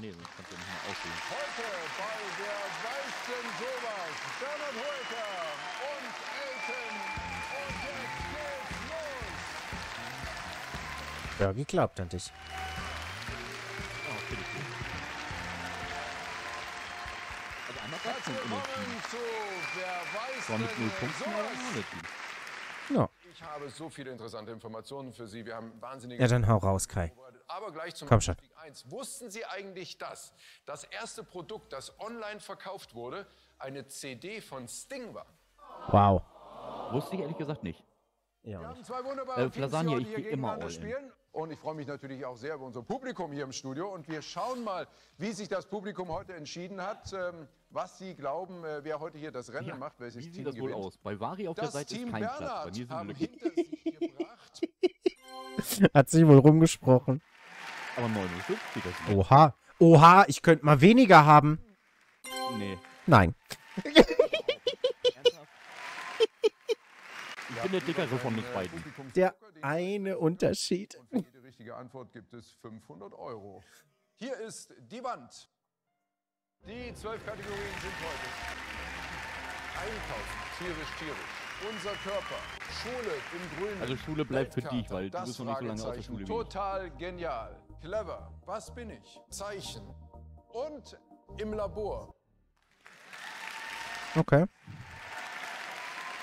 nee, sonst kannst du nicht mehr aussehen. Heute bei der weißen sowas Bernhard Hoëcker und Elton. Und jetzt geht's los. Ja, geklappt an dich. Oh, finde ich gut. Also einmal 13 Minuten. War mit 0 Punkten oder ohne die? Ja. Ich habe so viele interessante Informationen für Sie. Wir haben wahnsinnige... Ja, dann hau raus, Kai. Aber gleich zum Einstieg 1. Wussten Sie eigentlich, dass das erste Produkt, das online verkauft wurde, eine CD von Sting war? Wow. Wusste ich ehrlich gesagt nicht. Ja. Wir haben zwei wunderbare Flasania, ich gehe immer all in. Und ich freue mich natürlich auch sehr über unser Publikum hier im Studio. Und wir schauen mal, wie sich das Publikum heute entschieden hat, was Sie glauben, wer heute hier das Rennen macht, welches Team gewinnt. Wie sieht das wohl aus? Bei Vari auf der Seite ist kein Platz. Bei mir sind hinter sich gebracht. Hat sich wohl rumgesprochen. Aber 59 das nicht. Oha. Oha, ich könnte mal weniger haben. Nee. Nein. Ich bin der dickere von uns beiden. Der eine Unterschied. Und für jede richtige Antwort gibt es 500 €. Hier ist die Wand. Die 12 Kategorien sind heute. Einkaufen, tierisch. Unser Körper, Schule im Grünen. Also Schule bleibt für dich, weil du bist noch nicht so lange aus der Schule. Total genial, clever, was bin ich, Zeichen und im Labor. Okay.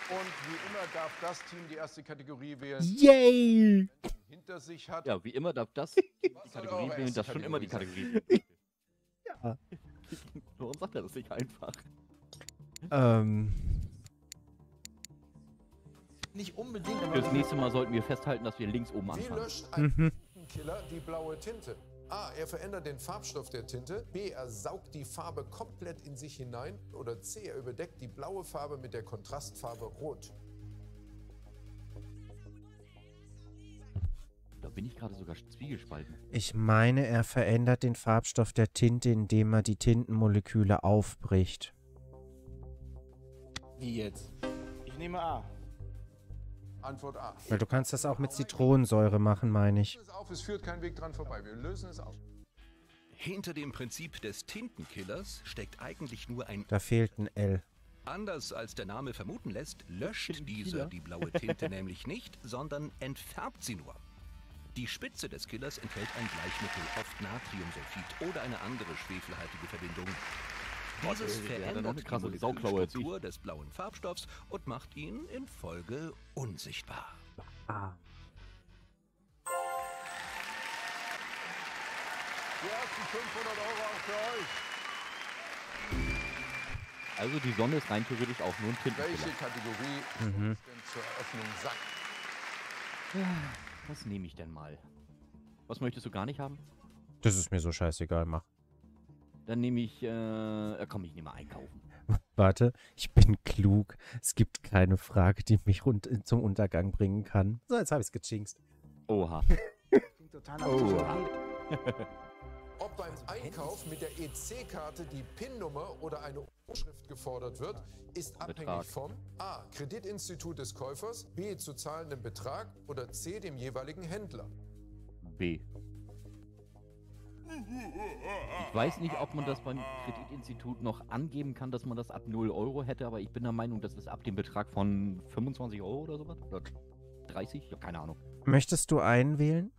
Und wie immer darf das Team die erste Kategorie wählen. Yay! Hinter sich hat. Ja, wie immer darf das die Kategorie wählen, das schon immer die Kategorie. Ja. Warum sagt er das nicht einfach? Nicht unbedingt. Für das nächste Mal sollten wir festhalten, dass wir links oben anfangen. Wie löscht ein Tintenkiller die blaue Tinte? A. Er verändert den Farbstoff der Tinte. B. Er saugt die Farbe komplett in sich hinein. Oder C. Er überdeckt die blaue Farbe mit der Kontrastfarbe Rot. Da bin ich gerade sogar zwiegespalten. Ich meine, er verändert den Farbstoff der Tinte, indem er die Tintenmoleküle aufbricht. Wie jetzt? Ich nehme A. Antwort A. Weil du kannst das auch mit Zitronensäure machen, meine ich. Es führt kein Weg dran vorbei. Wir lösen es auf. Hinter dem Prinzip des Tintenkillers steckt eigentlich nur ein... Da fehlt ein L. Anders als der Name vermuten lässt, löscht dieser die blaue Tinte nämlich nicht, sondern entfärbt sie nur. Die Spitze des Killers enthält ein Bleichmittel, oft Natriumsulfid oder eine andere schwefelhaltige Verbindung. Dieses verändert die Struktur des blauen Farbstoffs und macht ihn in Folge unsichtbar. Ah. Die ersten 500 € auch für euch. Also die Sonne ist rein theoretisch auch nur ein Tintenkiller. Welche Kategorie ist uns denn zur Eröffnung sagt? Was nehme ich denn mal? Was möchtest du gar nicht haben? Das ist mir so scheißegal, mach. Dann nehme ich, komm, ich nehme Einkaufen. Warte, ich bin klug. Es gibt keine Frage, die mich zum Untergang bringen kann. So, jetzt habe ich es gechinkst. Oha. Oha. Ob beim Einkauf mit der EC-Karte die PIN-Nummer oder eine Unterschrift gefordert wird, ist abhängig vom A. Kreditinstitut des Käufers, B. zu zahlendem Betrag oder C. dem jeweiligen Händler. B. Ich weiß nicht, ob man das beim Kreditinstitut noch angeben kann, dass man das ab 0 Euro hätte, aber ich bin der Meinung, das ist ab dem Betrag von 25 € oder sowas. Oder 30? Ja, keine Ahnung. Möchtest du einen wählen?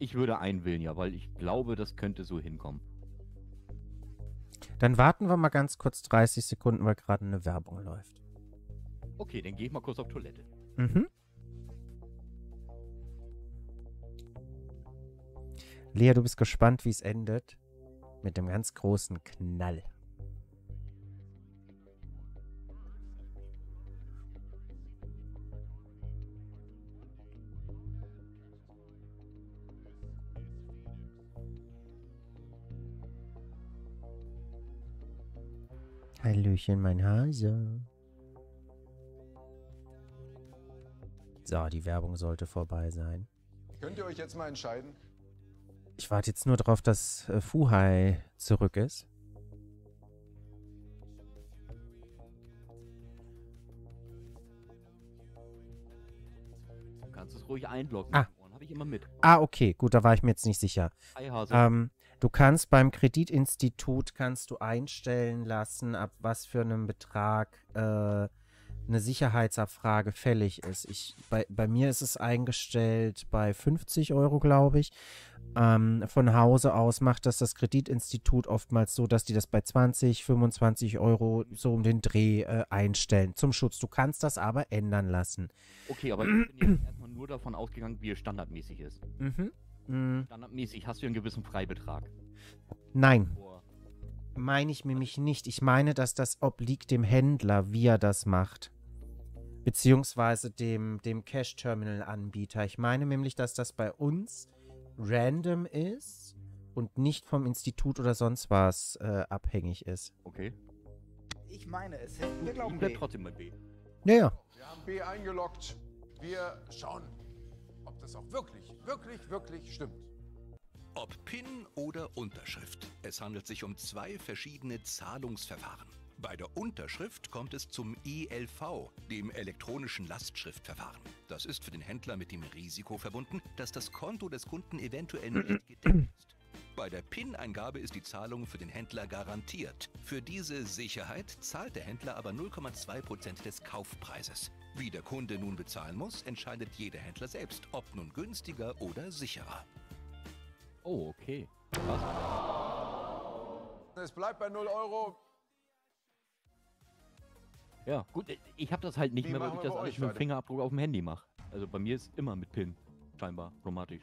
Ich würde einen wählen, ja, weil ich glaube, das könnte so hinkommen. Dann warten wir mal ganz kurz 30 Sekunden, weil gerade eine Werbung läuft. Okay, dann gehe ich mal kurz auf Toilette. Mhm. Lea, du bist gespannt, wie es endet. Mit dem ganz großen Knall. Hallöchen, mein Hase. So, die Werbung sollte vorbei sein. Könnt ihr euch jetzt mal entscheiden? Ich warte jetzt nur darauf, dass Fuhai zurück ist. Du kannst es ruhig einloggen. Ah, habe ich immer mit. Ah, okay, gut, da war ich mir jetzt nicht sicher. Du kannst beim Kreditinstitut einstellen lassen, ab was für einem Betrag eine Sicherheitsabfrage fällig ist. Bei mir ist es eingestellt bei 50 Euro, glaube ich. Von Hause aus macht das Kreditinstitut oftmals so, dass die das bei 20, 25 Euro so um den Dreh einstellen zum Schutz. Du kannst das aber ändern lassen. Okay, aber ich bin jetzt erstmal nur davon ausgegangen, wie es standardmäßig ist. Mhm. Standardmäßig hast du einen gewissen Freibetrag. Nein. Meine ich nämlich nicht. Ich meine, dass das obliegt dem Händler, wie er das macht. Beziehungsweise dem Cash-Terminal-Anbieter. Ich meine nämlich, dass das bei uns random ist und nicht vom Institut oder sonst was abhängig ist. Okay. Ich meine, es hätten wir glauben B. Trotzdem mal B. Naja. Wir haben B eingeloggt. Wir schauen, ob das auch wirklich stimmt. Ob PIN oder Unterschrift. Es handelt sich um zwei verschiedene Zahlungsverfahren. Bei der Unterschrift kommt es zum ELV, dem elektronischen Lastschriftverfahren. Das ist für den Händler mit dem Risiko verbunden, dass das Konto des Kunden eventuell nicht gedeckt ist. Bei der PIN-Eingabe ist die Zahlung für den Händler garantiert. Für diese Sicherheit zahlt der Händler aber 0,2% des Kaufpreises. Wie der Kunde nun bezahlen muss, entscheidet jeder Händler selbst, ob nun günstiger oder sicherer. Oh, okay. Es bleibt bei 0 Euro. Ja, gut, ich habe das halt nicht mehr, weil ich das alles mit dem Fingerabdruck auf dem Handy mache. Also bei mir ist immer mit PIN, scheinbar, automatisch.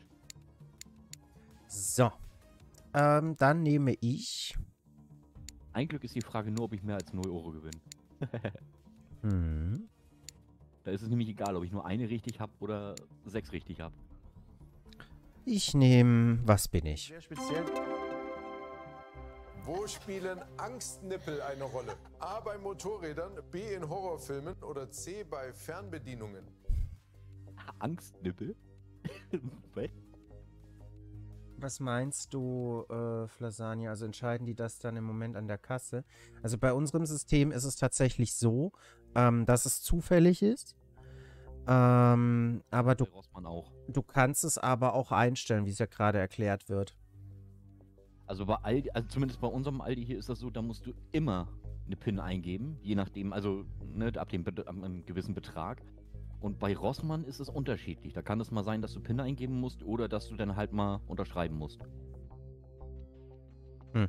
So. Dann nehme ich... Ein Glück ist die Frage nur, ob ich mehr als 0 Euro gewinne. Hm. Da ist es nämlich egal, ob ich nur eine richtig habe oder 6 richtig habe. Ich nehme... Was bin ich? Sehr speziell. Wo spielen Angstnippel eine Rolle? A bei Motorrädern, B in Horrorfilmen oder C bei Fernbedienungen? Angstnippel? Was meinst du, Flasania? Also entscheiden die das dann im Moment an der Kasse? Also bei unserem System ist es tatsächlich so, dass es zufällig ist. Aber du kannst es aber auch einstellen, wie es ja gerade erklärt wird. Also bei Aldi, also zumindest bei unserem Aldi hier ist das so, da musst du immer eine PIN eingeben, je nachdem, also ne, ab einem gewissen Betrag. Und bei Rossmann ist es unterschiedlich. Da kann es mal sein, dass du PIN eingeben musst oder dass du dann halt mal unterschreiben musst. Hm.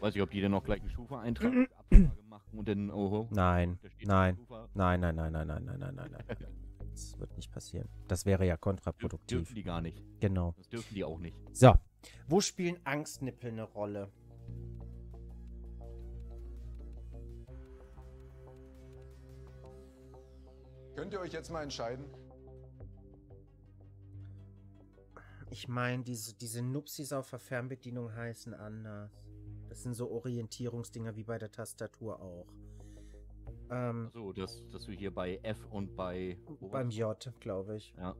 Weiß ich, ob die dann noch gleich eine Schufa eintragen, Abfrage machen und dann, oho. Nein, nein, nein, nein, nein, nein, nein, nein, nein, nein, nein. Das wird nicht passieren. Das wäre ja kontraproduktiv. Das dürfen die gar nicht. Genau. Das dürfen die auch nicht. So. Wo spielen Angstnippel eine Rolle? Könnt ihr euch jetzt mal entscheiden? Ich meine, diese Nupsis auf der Fernbedienung heißen anders. Das sind so Orientierungsdinger wie bei der Tastatur auch. So, dass du hier bei F und bei... Beim J, glaube ich. Ja.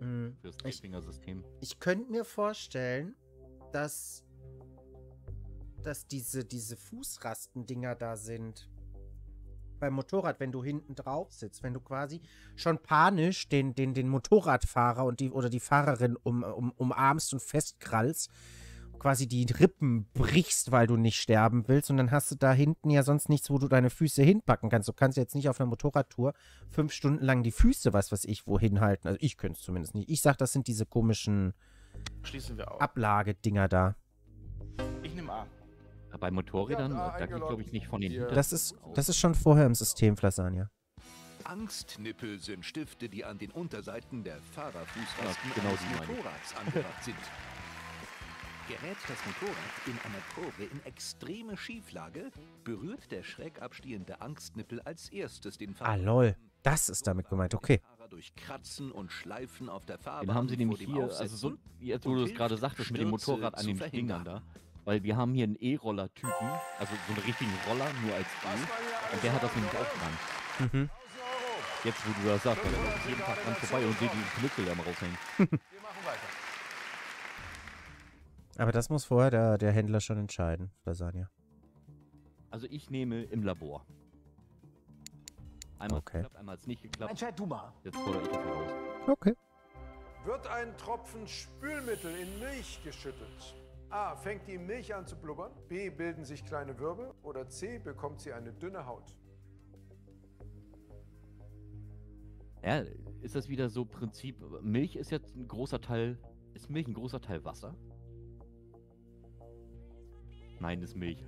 Mhm. Für das Fingersystem. Ich könnte mir vorstellen, dass diese Fußrastendinger da sind. Beim Motorrad, wenn du hinten drauf sitzt, wenn du quasi schon panisch den Motorradfahrer und die Fahrerin umarmst und festkrallst, quasi die Rippen brichst, weil du nicht sterben willst, und dann hast du da hinten ja sonst nichts, wo du deine Füße hinpacken kannst. Du kannst jetzt nicht auf einer Motorradtour 5 Stunden lang die Füße, was ich, wohin halten. Also ich könnte es zumindest nicht. Ich sag, das sind diese komischen Ablagedinger da. Ich nehme A. Bei Motorrädern, ja, da geht, glaube ich, nicht von den Hintern. Das ist schon vorher im System, Flasania. Angstnippel sind Stifte, die an den Unterseiten der Fahrerfußrasten des Motorrads angebracht sind. Gerät das Motorrad in einer Kurve in extreme Schieflage, berührt der schräg abstehende Angstnippel als erstes den Fahrer. Ah, lol. Das ist damit gemeint, okay. Durch Kratzen und Schleifen auf der Fahrbahn. Den haben sie nämlich hier, also so, jetzt wo du es gerade sagtest, mit dem Motorrad an den Fingern da. Weil wir haben hier einen E-Roller-Typen, also so einen richtigen Roller, nur als E. Und der hat das nämlich auch dran. Mhm. Jetzt, wo du das sagst, weil er jeden Tag dran vorbei und sehe die Knüppel da mal raushängen. Wir machen weiter. Aber das muss vorher der Händler schon entscheiden, Flasania. Also ich nehme im Labor. Einmal hat es geklappt, einmal hat es nicht geklappt. Entscheid du mal. Jetzt fordere ich das heraus. Okay. Wird ein Tropfen Spülmittel in Milch geschüttet? A. Fängt die Milch an zu blubbern? B. Bilden sich kleine Wirbel? Oder C. Bekommt sie eine dünne Haut? Ja, ist das wieder so Prinzip? Milch ist jetzt ein großer Teil. Ist Milch ein großer Teil Wasser? Nein, ist Milch.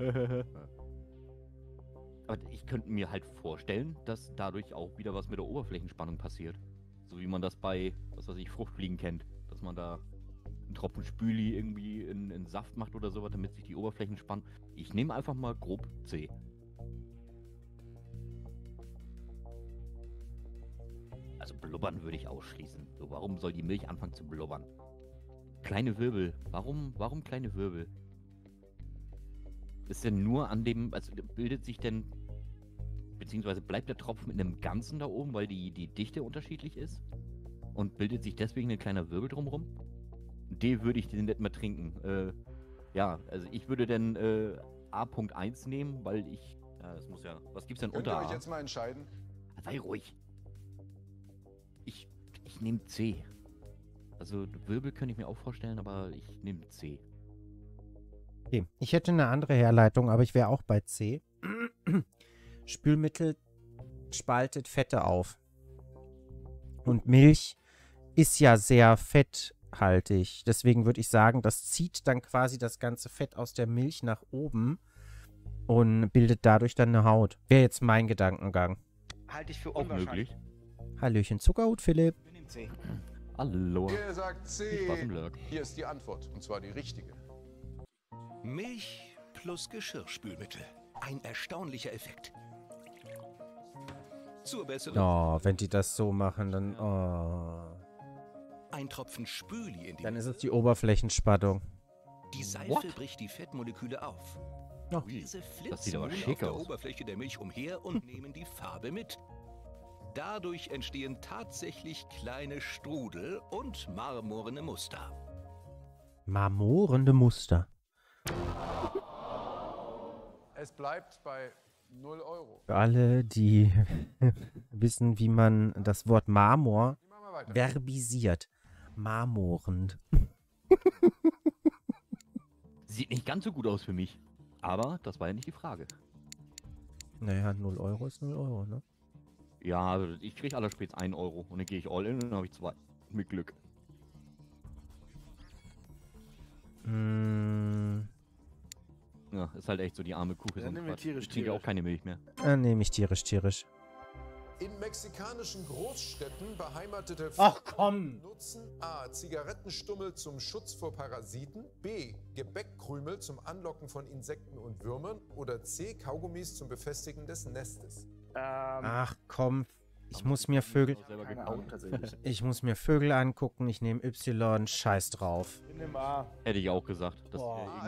Aber ich könnte mir halt vorstellen, dass dadurch auch wieder was mit der Oberflächenspannung passiert. So wie man das bei, was weiß ich, Fruchtfliegen kennt. Dass man da einen Tropfen Spüli irgendwie in Saft macht oder sowas, damit sich die Oberflächen spannen. Ich nehme einfach mal grob C. Also blubbern würde ich ausschließen. So, warum soll die Milch anfangen zu blubbern? Kleine Wirbel. Warum kleine Wirbel? Ist denn nur an dem, also bildet sich denn, beziehungsweise bleibt der Tropfen in dem Ganzen da oben, weil die Dichte unterschiedlich ist? Und bildet sich deswegen ein kleiner Wirbel drumherum? D würde ich den nicht mehr trinken. Ja, also ich würde dann A.1 nehmen, weil ich, ja, das muss ja, was gibt's denn unter A? Könnt ihr euch jetzt mal entscheiden? Sei ruhig. Ich nehme C. Also Wirbel könnte ich mir auch vorstellen, aber ich nehme C. Okay. Ich hätte eine andere Herleitung, aber ich wäre auch bei C. Spülmittel spaltet Fette auf. Und Milch ist ja sehr fetthaltig. Deswegen würde ich sagen, das zieht dann quasi das ganze Fett aus der Milch nach oben und bildet dadurch dann eine Haut. Wäre jetzt mein Gedankengang. Halte ich für unmöglich. Hallöchen Zuckerhut, Philipp. Wir nehmen C. Hallo. Ihr sagt C. Hier ist die Antwort, und zwar die richtige. Milch plus Geschirrspülmittel. Ein erstaunlicher Effekt. Zur besseren... Oh, wenn die das so machen, dann... Oh. Ein Tropfen Spüli in die... Dann ist es die Oberflächenspannung. Die Seife bricht die Fettmoleküle auf. Oh. Diese flitzen auf der Oberfläche der Milch umher und nehmen die Farbe mit. Dadurch entstehen tatsächlich kleine Strudel und marmorne Muster. Marmorende Muster. Es bleibt bei 0 Euro. Für alle, die wissen, wie man das Wort Marmor verbisiert. Marmorend. Sieht nicht ganz so gut aus für mich. Aber das war ja nicht die Frage. Naja, 0 Euro ist 0 Euro, ne? Ja, also ich kriege allerspätestens 1 Euro. Und dann gehe ich all in und dann habe ich 2. Mit Glück. Ja, ist halt echt so die arme Kuh. Dann nehmen wir tierisch, ich kriege auch keine Milch mehr. Dann nehme ich tierisch. In mexikanischen Großstädten beheimatete Frauen nutzen A. Zigarettenstummel zum Schutz vor Parasiten, B. Gebäckkrümel zum Anlocken von Insekten und Würmern oder C. Kaugummis zum Befestigen des Nestes. Ach komm, ich muss mir Vögel angucken, ich nehme Y, scheiß drauf. Hätte ich auch gesagt, dass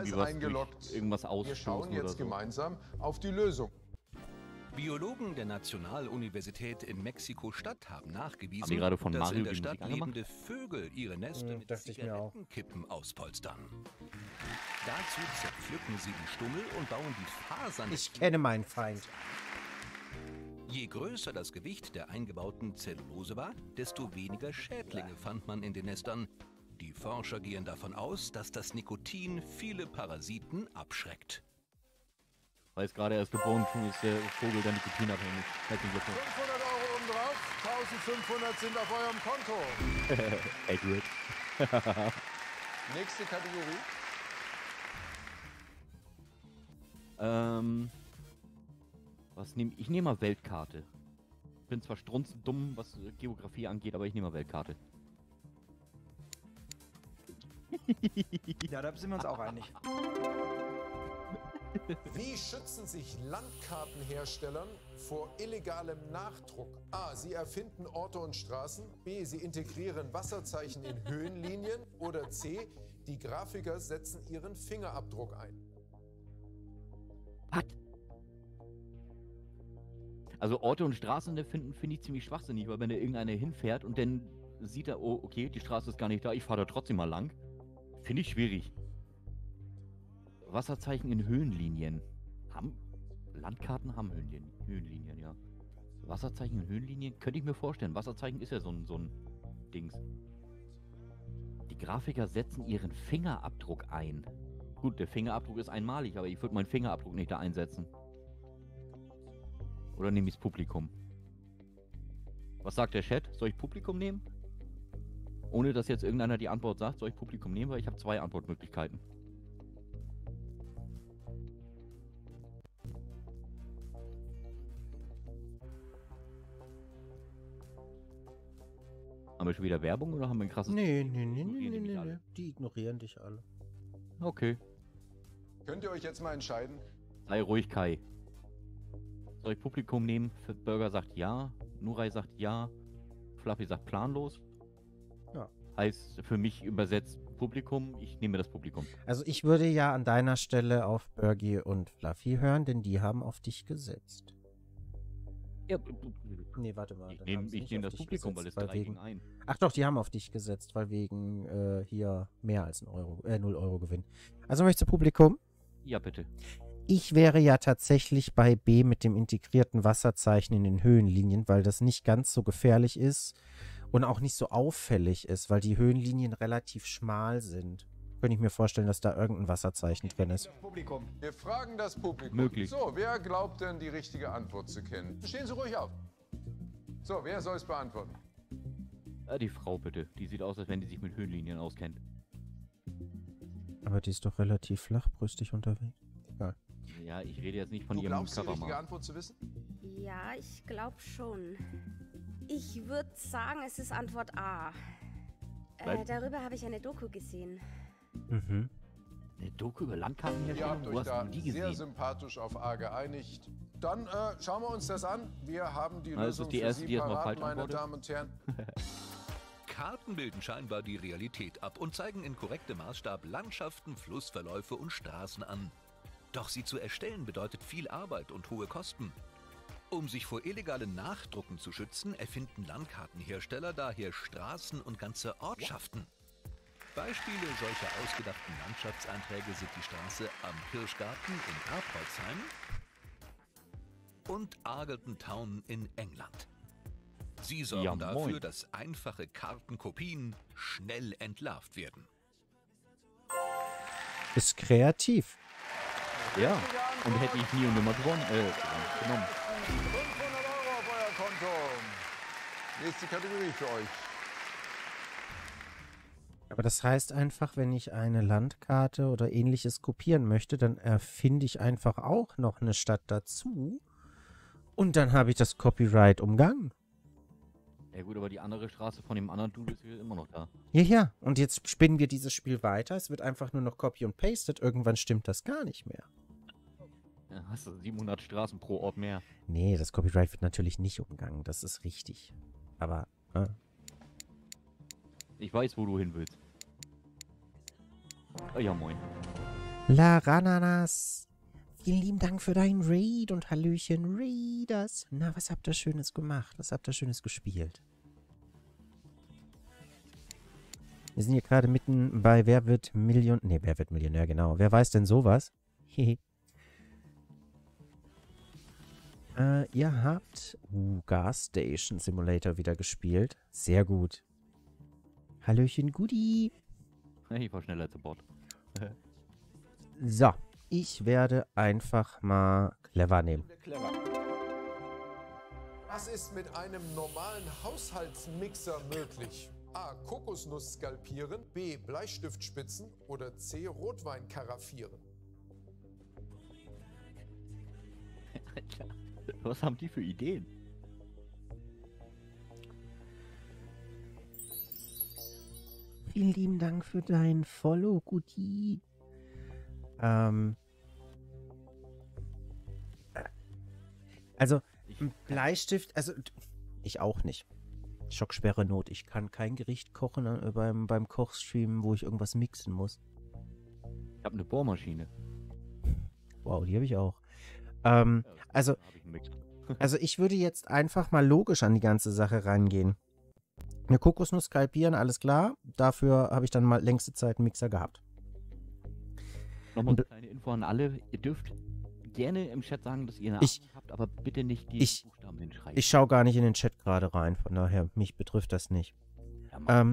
irgendwas ausstoßen. Wir schauen jetzt gemeinsam auf die Lösung. Biologen der Nationaluniversität in Mexiko-Stadt haben nachgewiesen, dass in der Stadt lebende Vögel ihre Nester mit Zigarettenkippen auspolstern. Dazu zerpflücken sie den Stummel und bauen die Fasern... Ich kenne meinen Feind. Je größer das Gewicht der eingebauten Zellulose war, desto weniger Schädlinge fand man in den Nestern. Die Forscher gehen davon aus, dass das Nikotin viele Parasiten abschreckt. Weil es gerade erst geboren ist, der Vogel der nikotinabhängig. 500 Euro obendrauf, 1500 sind auf eurem Konto. Edward. Nächste Kategorie. Was nehme ich? Ich nehme mal Weltkarte. Bin zwar strunzend dumm, was Geografie angeht, aber ich nehme mal Weltkarte. Ja, da sind wir uns auch einig. Wie schützen sich Landkartenherstellern vor illegalem Nachdruck? A. Sie erfinden Orte und Straßen. B. Sie integrieren Wasserzeichen in Höhenlinien. Oder C. Die Grafiker setzen ihren Fingerabdruck ein. Was? Also Orte und Straßen finde ich ziemlich schwachsinnig, weil wenn da irgendeiner hinfährt und dann sieht er, oh, okay, die Straße ist gar nicht da, ich fahre da trotzdem mal lang. Finde ich schwierig. Wasserzeichen in Höhenlinien. Landkarten haben Höhenlinien, ja. Wasserzeichen in Höhenlinien könnte ich mir vorstellen. Wasserzeichen ist ja so ein Dings. Grafiker setzen ihren Fingerabdruck ein. Gut, der Fingerabdruck ist einmalig, aber ich würde meinen Fingerabdruck nicht da einsetzen. Oder nehme ich das Publikum? Was sagt der Chat? Soll ich Publikum nehmen? Ohne dass jetzt irgendeiner die Antwort sagt, soll ich Publikum nehmen, weil ich habe 2 Antwortmöglichkeiten. Haben wir schon wieder Werbung oder haben wir ein krasses... Nee. Die ignorieren dich alle. Okay. Könnt ihr euch jetzt mal entscheiden? Sei ruhig, Kai. Soll ich Publikum nehmen? Burger sagt ja. Nurai sagt ja. Fluffy sagt planlos. Ja. Heißt für mich übersetzt Publikum. Ich nehme das Publikum. Also ich würde ja an deiner Stelle auf Burgi und Fluffy hören, denn die haben auf dich gesetzt. Ja. Nee, warte mal. Ich nehme das Publikum, gesetzt, weil es 3 gegen 1. Ach doch, die haben auf dich gesetzt, weil wegen hier mehr als 0 Euro Gewinn. Also möchtest du Publikum? Ja, bitte. Ich wäre ja tatsächlich bei B mit dem integrierten Wasserzeichen in den Höhenlinien, weil das nicht ganz so gefährlich ist und auch nicht so auffällig ist, weil die Höhenlinien relativ schmal sind. Könnte ich mir vorstellen, dass da irgendein Wasserzeichen drin ist. Publikum. Wir fragen das Publikum. Möglich. So, wer glaubt denn, die richtige Antwort zu kennen? Stehen Sie ruhig auf. So, wer soll es beantworten? Ja, die Frau bitte. Die sieht aus, als wenn die sich mit Höhenlinien auskennt. Aber die ist doch relativ flachbrüstig unterwegs. Egal. Ja, ich rede jetzt nicht von ihrem Cover. Du glaubst, die richtige Antwort zu wissen? Ja, ich glaube schon. Ich würde sagen, es ist Antwort A. Darüber habe ich eine Doku gesehen. Mhm. Eine Doku über Landkarten? Ihr habt euch da sehr sympathisch auf A geeinigt. Dann schauen wir uns das an. Wir haben die Lösung für Sie parat, meine Damen und Herren. Karten bilden scheinbar die Realität ab und zeigen in korrektem Maßstab Landschaften, Flussverläufe und Straßen an. Doch sie zu erstellen bedeutet viel Arbeit und hohe Kosten. Um sich vor illegalen Nachdrucken zu schützen, erfinden Landkartenhersteller daher Straßen und ganze Ortschaften. Beispiele solcher ausgedachten Landschaftseinträge sind die Straße Am Kirschgarten in Erbholzheim und Argleton Town in England. Sie sorgen dafür, dass einfache Kartenkopien schnell entlarvt werden. Ist kreativ. Ja, und hätte ich nie und nimmer gewonnen. Genommen. 500 Euro auf euer Konto. Nächste Kategorie für euch. Aber das heißt einfach, wenn ich eine Landkarte oder ähnliches kopieren möchte, dann erfinde ich einfach auch noch eine Stadt dazu und dann habe ich das Copyright umgangen. Ja gut, aber die andere Straße von dem anderen Dude ist immer noch da. Ja, ja. Und jetzt spinnen wir dieses Spiel weiter. Es wird einfach nur noch copy und pasted. Irgendwann stimmt das gar nicht mehr. Ja, hast du 700 Straßen pro Ort mehr. Nee, das Copyright wird natürlich nicht umgangen. Das ist richtig. Aber, ich weiß, wo du hin willst. Oh, ja, moin. Lara-Nanas, vielen lieben Dank für deinen Raid und Hallöchen, Raiders. Na, was habt ihr Schönes gemacht? Was habt ihr Schönes gespielt? Wir sind hier gerade mitten bei Wer wird Millionär? Nee, Wer wird Millionär, genau. Wer weiß denn sowas? Hehe. Ihr habt Gas Station Simulator wieder gespielt. Sehr gut. Hallöchen, Goodie. Ich war schneller zu Bord. So, ich werde einfach mal clever nehmen. Was ist mit einem normalen Haushaltsmixer möglich? A. Kokosnuss skalpieren. B. Bleistiftspitzen. Oder C. Rotwein karaffieren. Alter, was haben die für Ideen? Vielen lieben Dank für dein Follow, Guti. Also, Bleistift, also ich auch nicht. Schocksperre Not. Ich kann kein Gericht kochen beim Kochstream, wo ich irgendwas mixen muss. Ich habe eine Bohrmaschine. Wow, die habe ich auch. Also ich würde jetzt einfach mal logisch an die ganze Sache rangehen. Eine Kokosnuss skalpieren, alles klar. Dafür habe ich dann mal längste Zeit einen Mixer gehabt. Nochmal eine kleine Info an alle. Ihr dürft gerne im Chat sagen, dass ihr eine Ahnung habt, aber bitte nicht die Buchstaben hinschreiben. Ich schaue gar nicht in den Chat gerade rein, von daher, mich betrifft das nicht. Ja,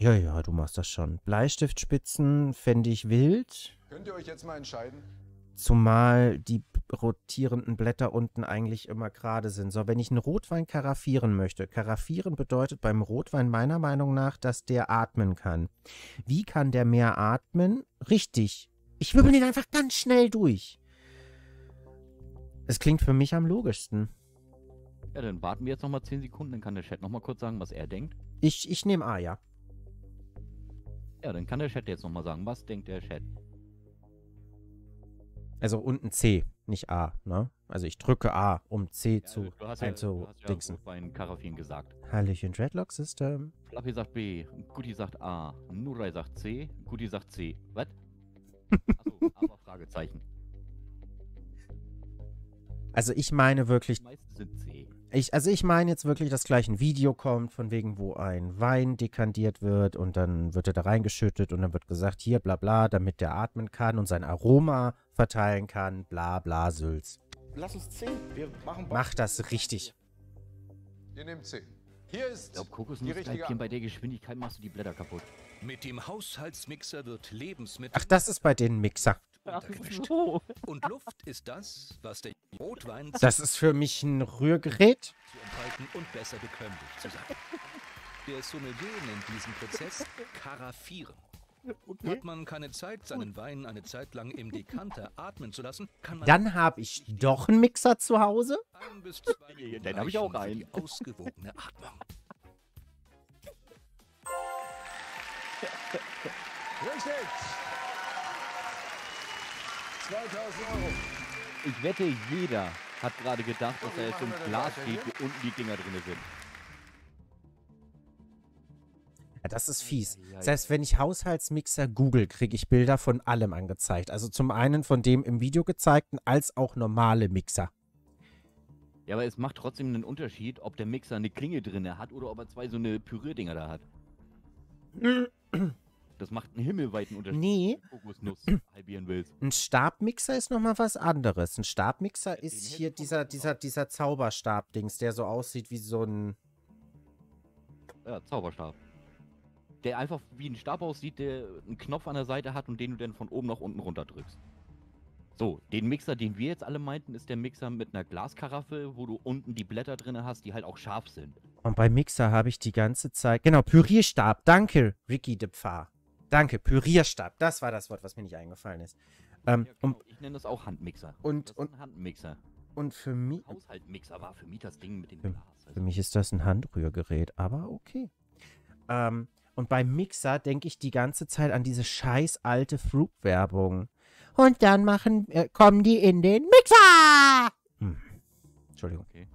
Ja, du machst das schon. Bleistiftspitzen fände ich wild. Könnt ihr euch jetzt mal entscheiden? Zumal die rotierenden Blätter unten eigentlich immer gerade sind. So, wenn ich einen Rotwein karaffieren möchte. Karaffieren bedeutet beim Rotwein meiner Meinung nach, dass der atmen kann. Wie kann der mehr atmen? Richtig. Ich wirbel ihn einfach ganz schnell durch. Es klingt für mich am logischsten. Ja, dann warten wir jetzt nochmal 10 Sekunden, dann kann der Chat nochmal kurz sagen, was er denkt. Ich nehme A, ja. Ja, dann kann der Chat jetzt nochmal sagen, was denkt der Chat? Also unten C, nicht A, ne? Also ich drücke A, um C zu dingsen. Ja, Karaffin gesagt. Hallöchen, Redlock System. Fluffy sagt B, Guti sagt A, Nurai sagt C, Guti sagt C. Was? Achso, aber Fragezeichen. Also ich meine wirklich... Die meisten sind C. Ich meine jetzt wirklich, dass gleich ein Video kommt, von wegen, wo ein Wein dekantiert wird und dann wird er da reingeschüttet und dann wird gesagt, hier, bla bla, damit der atmen kann und sein Aroma verteilen kann, bla bla Sülz. Lass uns C. Wir machen Mach das richtig. Ihr nehmt C. Hier ist die richtige. Bei der Geschwindigkeit machst du die Blätter kaputt. Mit dem Haushaltsmixer wird Lebensmittel... Ach, das ist bei den Mixer. So. Und Luft ist das, was der Rotwein... Das ist für mich ein Rührgerät. ...zu enthalten und besser bekömmlich zu sein. Der Sommelier nennt diesen Prozess Karaffieren. Okay. Hat man keine Zeit, seinen Wein eine Zeit lang im Dekanter atmen zu lassen, kann man... Dann habe ich doch einen Mixer zu Hause. Dann habe ich auch einen. Die ausgewogene Atmung. Richtig! 2.000 €. Ich wette, jeder hat gerade gedacht, dass da jetzt so ein Glas steht, wo unten die Dinger drin sind. Ja, das ist fies. Das heißt, wenn ich Haushaltsmixer google, kriege ich Bilder von allem angezeigt. Also zum einen von dem im Video gezeigten, als auch normale Mixer. Ja, aber es macht trotzdem einen Unterschied, ob der Mixer eine Klinge drin hat oder ob er zwei so eine Pürierdinger da hat. Das macht einen himmelweiten Unterschied. Nee. Kokosnuss halbieren willst. Ein Stabmixer ist nochmal was anderes. Ein Stabmixer ist hier dieser Zauberstab-Dings, der so aussieht wie so ein... Ja, Zauberstab. Der einfach wie ein Stab aussieht, der einen Knopf an der Seite hat und den du dann von oben nach unten runter drückst. So, den Mixer, den wir jetzt alle meinten, ist der Mixer mit einer Glaskaraffe, wo du unten die Blätter drin hast, die halt auch scharf sind. Und bei Mixer habe ich die ganze Zeit... Genau, Pürierstab. Danke, Ricky de Pfarr. Danke, Pürierstab. Das war das Wort, was mir nicht eingefallen ist. Ja, genau. Ich nenne das auch Handmixer. Das ist ein Handmixer. Und für mich... Haushaltmixer war für mich das Ding mit dem Glas. Also für mich ist das ein Handrührgerät, aber okay. Und beim Mixer denke ich die ganze Zeit an diese scheiß alte Fruit-Werbung. Und dann kommen die in den Mixer! Entschuldigung. Okay.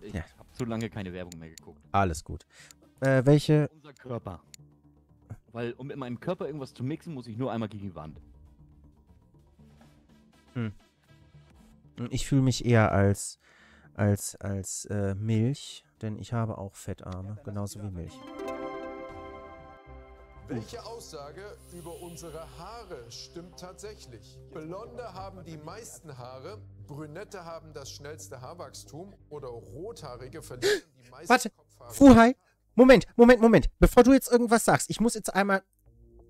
Ich habe zu lange keine Werbung mehr geguckt. Alles gut. Welche? Unser Körper. Weil, um in meinem Körper irgendwas zu mixen, muss ich nur einmal gegen die Wand. Ich fühle mich eher als Milch, denn ich habe auch Fettarme, genauso wie Milch. Welche Aussage über unsere Haare stimmt tatsächlich? Blonde haben die meisten Haare, Brünette haben das schnellste Haarwachstum oder Rothaarige verlieren die meisten Kopfhaare. Fuhai! Moment. Bevor du jetzt irgendwas sagst, ich muss jetzt einmal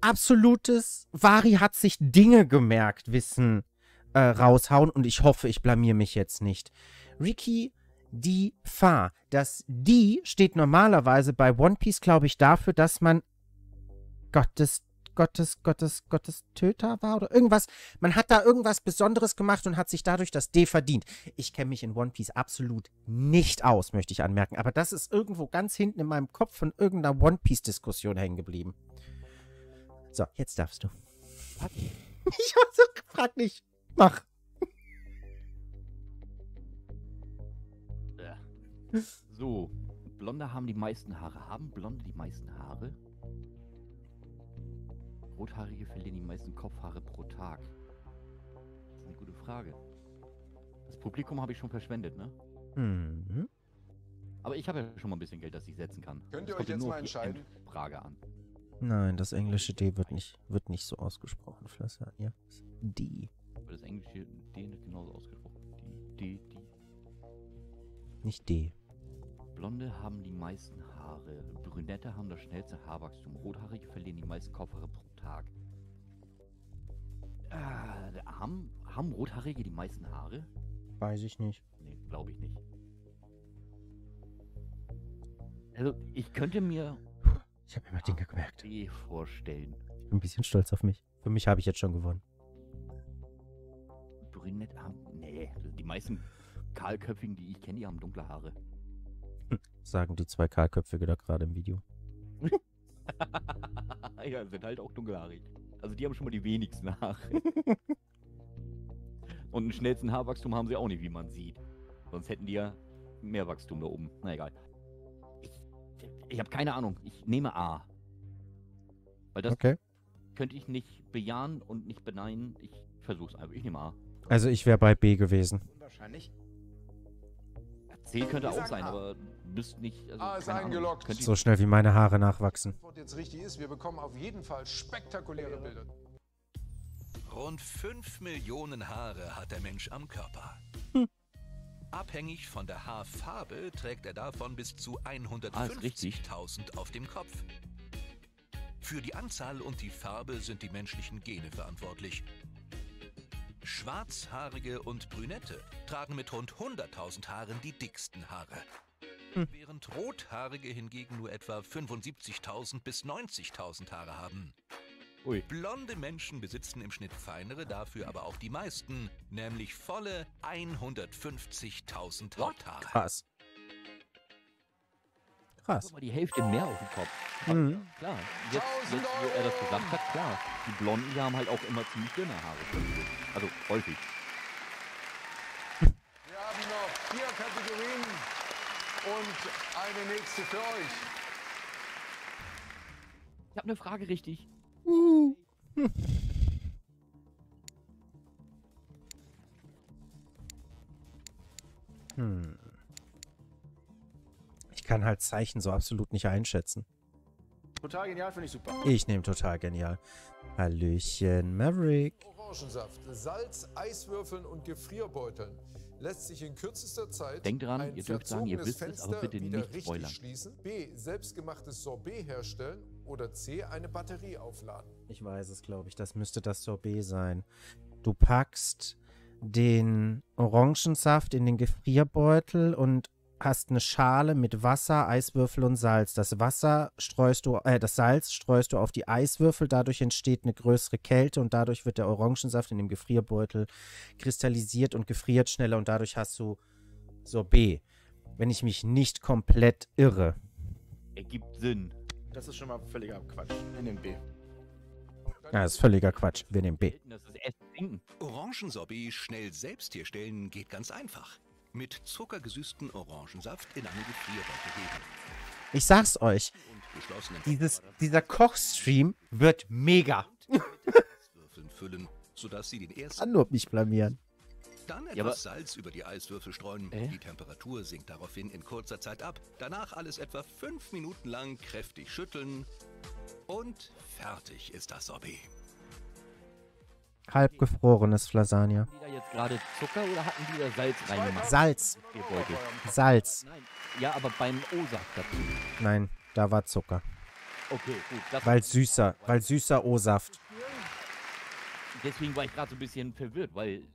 absolutes Vari hat sich Dinge gemerkt Wissen raushauen und ich hoffe, ich blamier mich jetzt nicht. Ricky de Pfarr. Das die steht normalerweise bei One Piece, glaube ich, dafür, dass man Gottes Töter war oder irgendwas. Man hat da irgendwas Besonderes gemacht und hat sich dadurch das D verdient. Ich kenne mich in One Piece absolut nicht aus, möchte ich anmerken. Aber das ist irgendwo ganz hinten in meinem Kopf von irgendeiner One Piece-Diskussion hängen geblieben. So, jetzt darfst du. Was? Ich habe so gefragt, nicht. Mach. So, Blonde haben die meisten Haare. Haben Blonde die meisten Haare? Rothaarige verlieren die meisten Kopfhaare pro Tag. Das ist eine gute Frage. Das Publikum habe ich schon verschwendet, ne? Mhm. Aber ich habe ja schon mal ein bisschen Geld, das ich setzen kann. Könnt ihr euch jetzt mal entscheiden? Frage an. Nein, das englische D wird nicht so ausgesprochen, Flasania. D. Aber das englische D wird genauso ausgesprochen. D. Nicht D. Blonde haben die meisten Haare, Brünette haben das schnellste Haarwachstum, Rothaarige verlieren die meisten Kopfhaare pro Tag. Haben Rothaarige die meisten Haare? Weiß ich nicht. Nee, glaube ich nicht. Also, ich könnte mir... Ich habe mir mal den gemerkt. ...vorstellen. Ich bin ein bisschen stolz auf mich. Für mich habe ich jetzt schon gewonnen. Brünette haben... Nee, die meisten Kahlköpfigen, die ich kenne, die haben dunkle Haare. Sagen die zwei Kahlköpfige da gerade im Video. Ja, sind halt auch dunkelhaarig. Also die haben schon mal die wenigsten Haare. Und einen schnellsten Haarwachstum haben sie auch nicht, wie man sieht. Sonst hätten die ja mehr Wachstum da oben. Na egal. Ich habe keine Ahnung. Ich nehme A. Weil das könnte ich nicht bejahen und nicht beneiden. Ich versuch's einfach. Ich nehme A. Also ich wäre bei B gewesen. Wahrscheinlich. C könnte auch sein, aber bist nicht... Also, ist eingeloggt. So schnell wie meine Haare nachwachsen. Was jetzt richtig ist, wir bekommen auf jeden Fall spektakuläre Bilder. Rund 5 Millionen Haare hat der Mensch am Körper. Abhängig von der Haarfarbe trägt er davon bis zu 150.000 auf dem Kopf. Für die Anzahl und die Farbe sind die menschlichen Gene verantwortlich. Schwarzhaarige und Brünette tragen mit rund 100.000 Haaren die dicksten Haare. Während Rothaarige hingegen nur etwa 75.000 bis 90.000 Haare haben. Ui. Blonde Menschen besitzen im Schnitt feinere, dafür aber auch die meisten, nämlich volle 150.000 Hauthaare. Krass. Krass. Die Hälfte mehr auf dem Kopf. Mhm. Klar, jetzt, wo er das gesagt hat, klar. Die Blonden, die haben halt auch immer ziemlich dünne Haare. Also häufig. Wir haben noch 4 Kategorien und eine nächste für euch. Ich habe eine Frage richtig. Ich kann halt Zeichen so absolut nicht einschätzen. Total genial finde ich super. Ich nehme total genial. Hallöchen, Maverick. Orangensaft, Salz, Eiswürfeln und Gefrierbeuteln lässt sich in kürzester Zeit. Denkt dran, ihr dürft sagen, ihr wisst es, aber bitte nicht spoilern. B. Selbstgemachtes Sorbet herstellen oder C. Eine Batterie aufladen. Ich weiß es, glaube ich. Das müsste das Sorbet sein. Du packst den Orangensaft in den Gefrierbeutel und hast eine Schale mit Wasser, Eiswürfel und Salz. Das Salz streust du auf die Eiswürfel, dadurch entsteht eine größere Kälte und dadurch wird der Orangensaft in dem Gefrierbeutel kristallisiert und gefriert schneller und dadurch hast du Sorbet. Wenn ich mich nicht komplett irre. Ergibt Sinn. Das ist schon mal völliger Quatsch. Wir nehmen B. Ja, das ist völliger Quatsch. Wir nehmen B. Orangensorbet schnell selbst herstellen geht ganz einfach. Mit zuckergesüßten Orangensaft in eine Gefrierbeutel geben. Ich sag's euch, dieser Kochstream wird mega. Eiswürfeln füllen, sodass sie den ersten Anlauf nicht blamieren. Dann etwas Salz über die Eiswürfel streuen. Die Temperatur sinkt daraufhin in kurzer Zeit ab. Danach alles etwa 5 Minuten lang kräftig schütteln. Und fertig ist das Sorbet. Halbgefrorenes Flasania. Hatten die da jetzt gerade Zucker oder hatten die da Salz reingemacht? Salz. Salz. Nein. Ja, aber beim O-Saft dazu. Nein, da war Zucker. Okay, gut. Das weil süßer O-Saft. Deswegen war ich gerade so ein bisschen verwirrt, weil,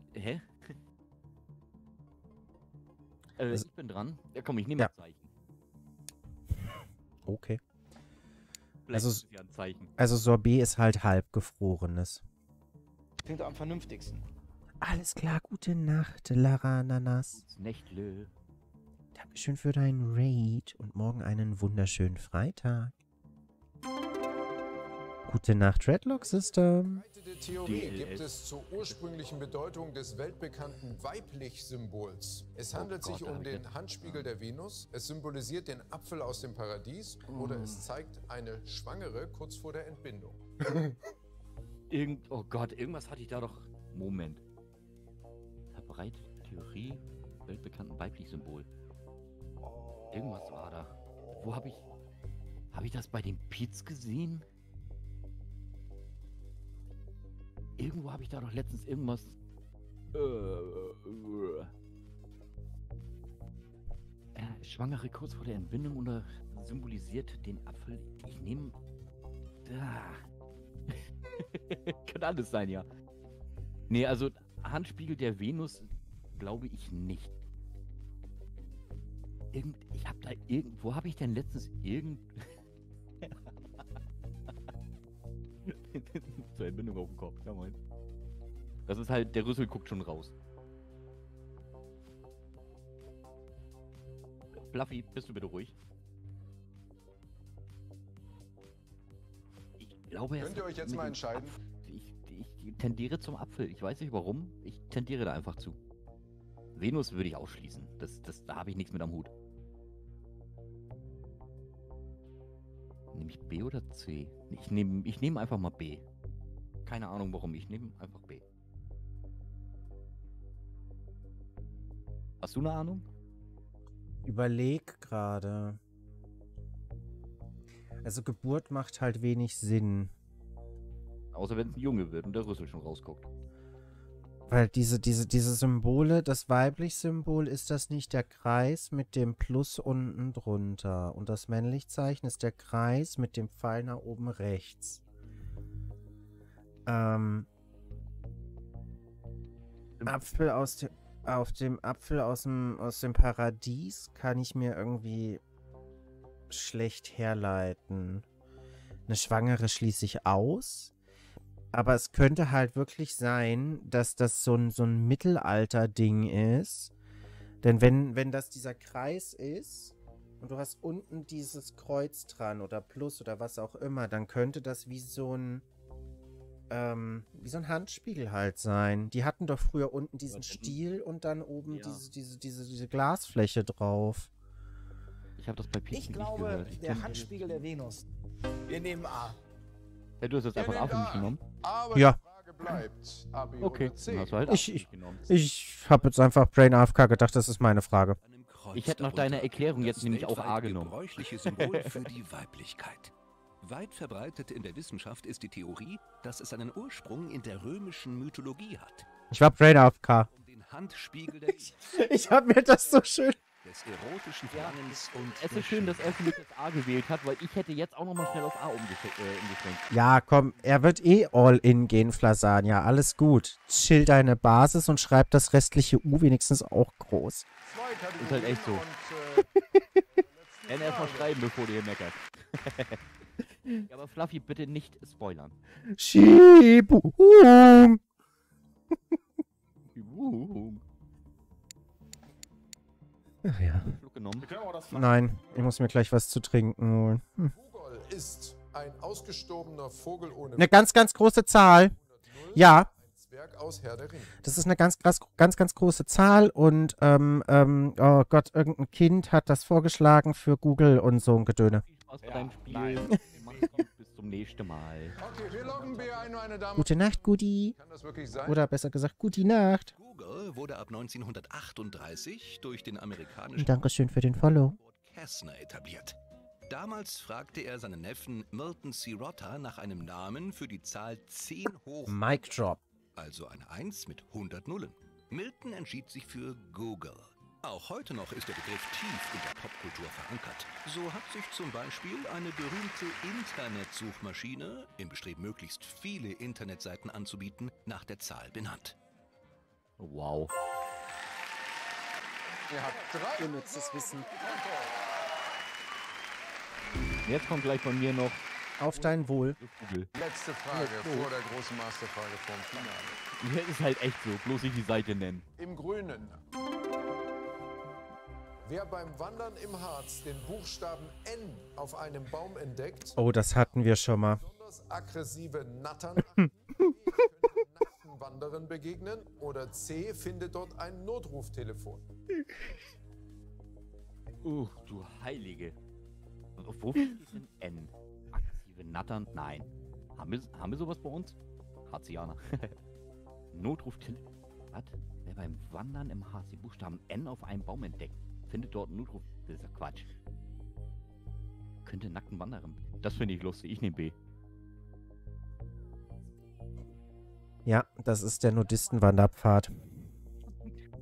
ich bin dran. Ja, komm, ich nehme ein Zeichen. Okay. Vielleicht ist ja ein Zeichen. Also Sorbet ist halt halbgefrorenes. Klingt am vernünftigsten. Alles klar, gute Nacht, Lara-Nanas. Nächtle. Dankeschön für deinen Raid und morgen einen wunderschönen Freitag. Gute Nacht, Redlock System. Die Theorie gibt es zur ursprünglichen Bedeutung des weltbekannten Weiblich-Symbols. Es handelt sich um den Handspiegel der Venus, es symbolisiert den Apfel aus dem Paradies oder es zeigt eine Schwangere kurz vor der Entbindung. Oh Gott, irgendwas hatte ich da doch... Moment. Verbreitete Theorie, weltbekannten Weiblich-Symbol. Irgendwas war da. Wo habe ich... Habe ich das bei den Piz gesehen? Irgendwo habe ich da doch letztens irgendwas... Schwangere kurz vor der Entbindung oder symbolisiert den Apfel. Ich nehme... Ah. Kann alles sein, ja. Nee, also Handspiegel der Venus glaube ich nicht. Ich habe da irgendwo... habe ich denn letztens zur Entbindung auf dem Kopf, ja moin. Das ist halt... der Rüssel guckt schon raus. Fluffy, bist du bitte ruhig? Ich glaube, könnt ihr euch jetzt mal entscheiden? Ich tendiere zum Apfel. Ich weiß nicht warum. Ich tendiere da einfach zu. Venus würde ich ausschließen. Da habe ich nichts mit am Hut. Nehme ich B oder C? Ich nehme einfach mal B. Keine Ahnung warum. Ich nehme einfach B. Hast du eine Ahnung? Überleg gerade. Also Geburt macht halt wenig Sinn. Außer wenn es ein Junge wird und der Rüssel schon rausguckt. Weil diese Symbole, das weibliche Symbol ist das nicht der Kreis mit dem Plus unten drunter. Und das männliche Zeichen ist der Kreis mit dem Pfeil nach oben rechts. Apfel aus dem... Auf dem Apfel aus dem Paradies kann ich mir irgendwie schlecht herleiten. Eine Schwangere schließe ich aus. Aber es könnte halt wirklich sein, dass das so ein Mittelalter-Ding ist. Denn wenn das dieser Kreis ist und du hast unten dieses Kreuz dran oder Plus oder was auch immer, dann könnte das wie so ein Handspiegel halt sein. Die hatten doch früher unten diesen Stiel und dann oben diese Glasfläche drauf. Ich habe das bei Pizza nicht gehört. Ich glaube, der Handspiegel der Venus. Wir nehmen A. Ja, du hast jetzt einfach A genommen. Aber ja. Die Frage bleibt, okay. Halt ich habe jetzt einfach Brain AFK gedacht, das ist meine Frage. Ich hätte nach deiner Erklärung jetzt nämlich auch A genommen. Das gebräuchliche Symbol für die Weiblichkeit. Weit verbreitet in der Wissenschaft ist die Theorie, dass es einen Ursprung in der römischen Mythologie hat. Ich war Brain AFK. Ich habe mir das so schön... Des erotischen Verlangens und es ist schön, dass er für mich das A gewählt hat, weil ich hätte jetzt auch nochmal schnell auf A umgeschwenkt. Ja, komm, er wird eh all in gehen, Flasania. Alles gut. Chill deine Basis und schreib das restliche U wenigstens auch groß. Ist halt echt so. NF mal schreiben, bevor du hier meckert. Ja, aber Fluffy, bitte nicht spoilern. Schiebum. Ach ja. Nein, ich muss mir gleich was zu trinken holen. Vogel ist ein ausgestorbener Vogel ohne... Eine ganz, ganz große Zahl. Ja. Das ist eine ganz, ganz, ganz große Zahl und, oh Gott, irgendein Kind hat das vorgeschlagen für Google und so ein Gedöne. Ja, nein. Bis zum nächsten Mal. Okay, wir loggen B ein, meine Damen. Gute Nacht, Gudi. Kann das wirklich sein? Oder besser gesagt, Gute Nacht. Google wurde ab 1938 durch den amerikanischen... Dankeschön für den Follow. ...Kessner etabliert. Damals fragte er seinen Neffen Milton Sirotta nach einem Namen für die Zahl 10 hoch... Mic Drop. Also eine 1 mit 100 Nullen. Milton entschied sich für Google. Auch heute noch ist der Begriff tief in der Popkultur verankert. So hat sich zum Beispiel eine berühmte Internetsuchmaschine, im Bestreben möglichst viele Internetseiten anzubieten, nach der Zahl benannt. Wow. Ihr habt 3 unnützes Wissen. Jetzt kommt gleich von mir noch auf dein Wohl. Letzte Frage vor der großen Masterfrage vom Finale. Hier ist halt echt so, bloß nicht die Seite nennen. Im Grünen. Wer beim Wandern im Harz den Buchstaben N auf einem Baum entdeckt... Oh, das hatten wir schon mal. ...besonders aggressive Nattern Nachtwanderern begegnen oder C findet dort ein Notruftelefon. Du Heilige. Wo findet denn N? Aggressive Nattern? Nein. Haben wir sowas bei uns? Harzianer. Notruftelefon. Was? Wer beim Wandern im Harz den Buchstaben N auf einem Baum entdeckt? Findet dort einen Notruf. Das ist ja Quatsch. Könnte nackten Wanderern. Das finde ich lustig. Ich nehme B. Ja, das ist der Nudistenwanderpfad.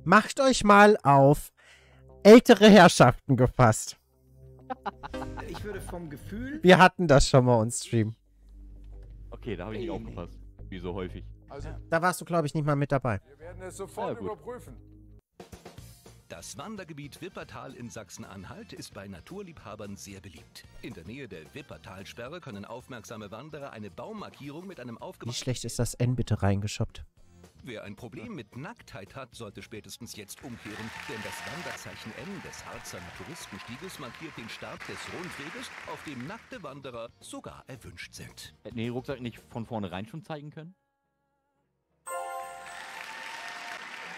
Macht euch mal auf ältere Herrschaften gefasst. Ich würde vom Gefühl... Wir hatten das schon mal on Stream. Okay, da habe ich nicht aufgepasst. Wie so häufig. Also, da warst du, glaube ich, nicht mal mit dabei. Wir werden es sofort überprüfen. Das Wandergebiet Wippertal in Sachsen-Anhalt ist bei Naturliebhabern sehr beliebt. In der Nähe der Wippertalsperre können aufmerksame Wanderer eine Baumarkierung mit einem aufgebrachten... Wie schlecht ist das N bitte reingeschoppt? Wer ein Problem mit Nacktheit hat, sollte spätestens jetzt umkehren, denn das Wanderzeichen N des Harzer Touristenstieges markiert den Start des Rundweges, auf dem nackte Wanderer sogar erwünscht sind. Hätten wir den Rucksack nicht von vornherein schon zeigen können?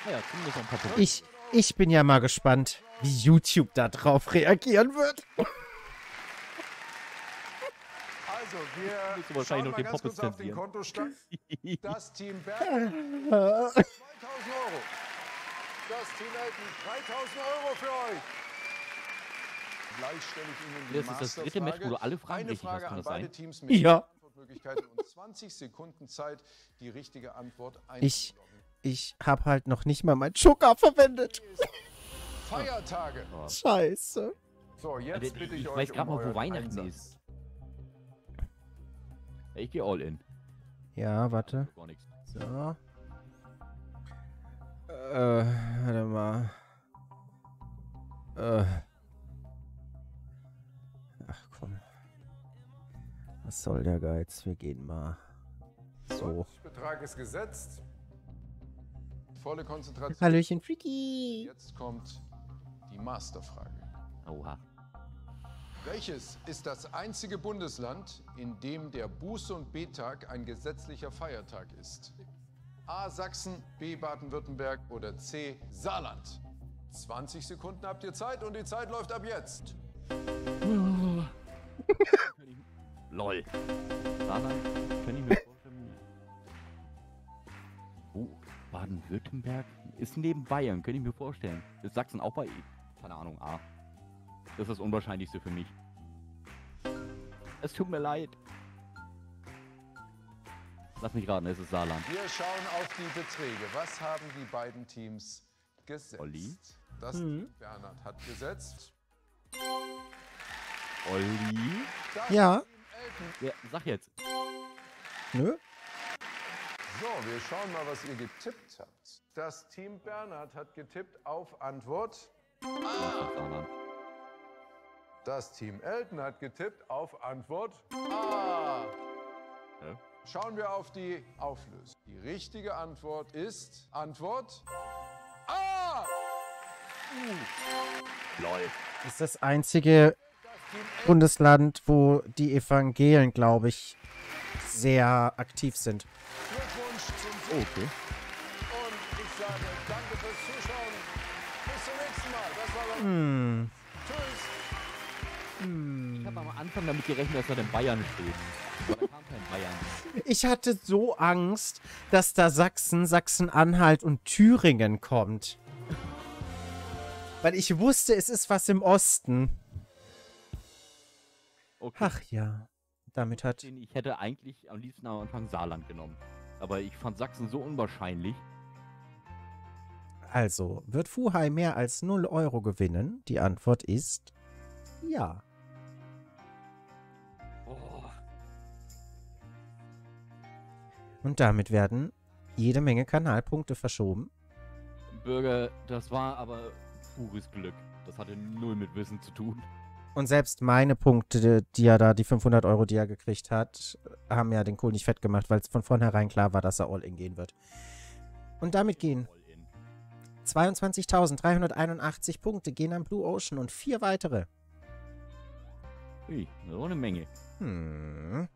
Naja, zumindest ein paar Punkte. Ich bin ja mal gespannt, wie YouTube da drauf reagieren wird. Also, wir schauen mal ganz kurz auf den Kontostand. Das Team Berg 2000 Euro. Das Team Elton 3000 Euro für euch. Gleich stelle ich Ihnen die Masterfrage. Das ist das dritte Match, wo du alle Fragen richtig hast, kann das sein? Ja. Und 20 Sekunden Zeit, die richtige Antwort einzuloggen. Ich habe halt noch nicht mal meinen Zucker verwendet. Feiertage. Scheiße. So, jetzt bitte ich euch. Ich weiß gerade mal, wo Weihnachten ist. Ich gehe all in. Ja, warte. So. Warte mal. Ach komm. Was soll der Geiz? Wir gehen mal. So. Der Betrag ist gesetzt. Volle Konzentration. Hallöchen, Freaky. Jetzt kommt die Masterfrage. Oha. Welches ist das einzige Bundesland, in dem der Buß- und Bettag ein gesetzlicher Feiertag ist? A. Sachsen, B. Baden-Württemberg oder C. Saarland? 20 Sekunden habt ihr Zeit und die Zeit läuft ab jetzt. Lol. Saarland, kann ich mir vorstellen. Oh, Baden-Württemberg ist neben Bayern, könnte ich mir vorstellen. Ist Sachsen auch bei E? Keine Ahnung, A. Das ist das Unwahrscheinlichste für mich. Es tut mir leid. Lass mich raten, es ist Saarland. Wir schauen auf die Beträge. Was haben die beiden Teams gesetzt? Olli? Das Bernhard hat gesetzt. Olli? Das ja, sag jetzt. Nö? So, wir schauen mal, was ihr getippt habt. Das Team Bernhard hat getippt auf Antwort A. Das Team Elton hat getippt auf Antwort A. Ja. Schauen wir auf die Auflösung. Die richtige Antwort ist Antwort A. Lol. Das ist das einzige Bundesland, wo die Evangelen, glaube ich, sehr aktiv sind. Glückwunsch zum Okay. Und ich sage danke fürs Zuschauen. Bis zum nächsten Mal. Das war Tschüss. Ich habe am Anfang damit gerechnet, dass er in Bayern steht. Aber da kam kein Bayern. Ich hatte so Angst, dass da Sachsen, Sachsen-Anhalt und Thüringen kommt. Weil ich wusste, es ist was im Osten. Okay. Ach ja. Damit hat... Ich hätte eigentlich am liebsten am Anfang Saarland genommen. Aber ich fand Sachsen so unwahrscheinlich. Also, wird Fuhai mehr als 0 Euro gewinnen? Die Antwort ist... Ja. Oh. Und damit werden jede Menge Kanalpunkte verschoben. Bürger, das war aber pures Glück. Das hatte null mit Wissen zu tun. Und selbst meine Punkte, die er da, die 500 Euro, die er gekriegt hat, haben ja den Kohl nicht fett gemacht, weil es von vornherein klar war, dass er All-In gehen wird. Und damit gehen 22.381 Punkte gehen an Blue Ocean und 4 weitere. Ui, so eine Menge. An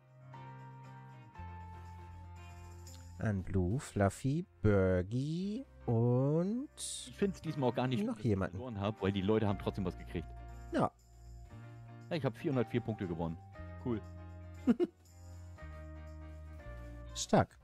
Blue, Fluffy, Bergie und... Ich finde es diesmal auch gar nicht, noch jemanden verloren habe, weil die Leute haben trotzdem was gekriegt. Ja. Ja, ich habe 404 Punkte gewonnen. Cool. Stark.